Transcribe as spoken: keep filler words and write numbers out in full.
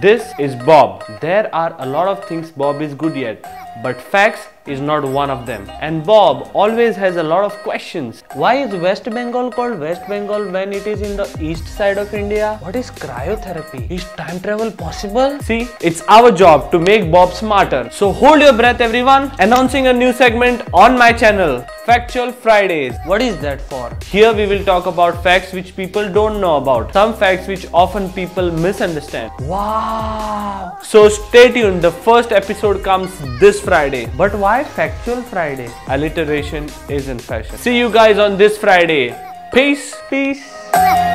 This is Bob. There are a lot of things Bob is good at, but facts is not one of them. And Bob always has a lot of questions. Why is West Bengal called West Bengal when it is in the east side of India? What is cryotherapy? Is time travel possible? See, it's our job to make Bob smarter. So hold your breath, everyone. Announcing a new segment on my channel, Factual Fridays. What is that for? Here we will talk about facts which people don't know about. Some facts which often people misunderstand. Wow! So stay tuned. The first episode comes this Friday. But why? Why Factual Friday? Alliteration is in fashion. See you guys on this Friday. Peace. Peace.